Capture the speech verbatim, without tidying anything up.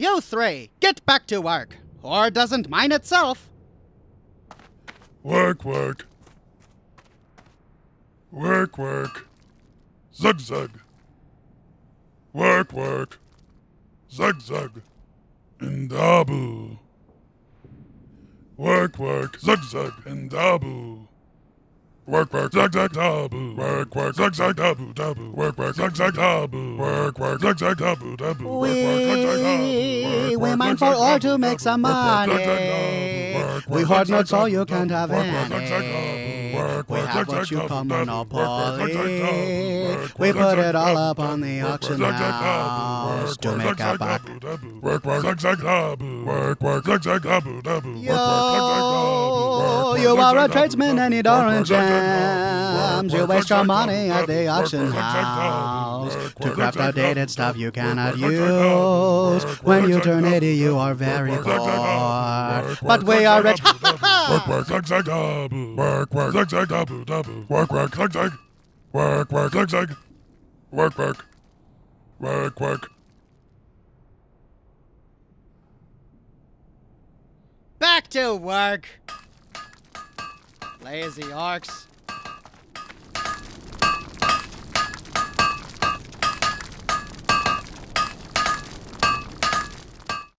You three, get back to work, or doesn't mine itself? Work, work. Work, work. Zug, zug. Work, work. Zug, zug. And double. Work, work. Zug, zug. And double. Work, work. Zug, zug, double. Work, work. Zug, zug, double, double. Work, work. Zug, zug, double. Work, work. Zug, zug, double, double. We, we mine for all to make some money. We hard nuts all you can't have any. We have what you call monopoly. We put it all up on the auction house to make a buck. Work, work. Zug, zug, double. Work, work. Zug, zug, double, double. Yo, you are a tradesman and you don't jams. You waste your money at the auction house to craft outdated stuff you cannot use. When you turn eighty, you are very poor, but we are rich. Work, work, zag, zag, double. Work, work, zag, zag, double, double. Work, work, zag, zag. Work, work, zag, zag. Work, work. Work, work. Back to work. Lazy orcs.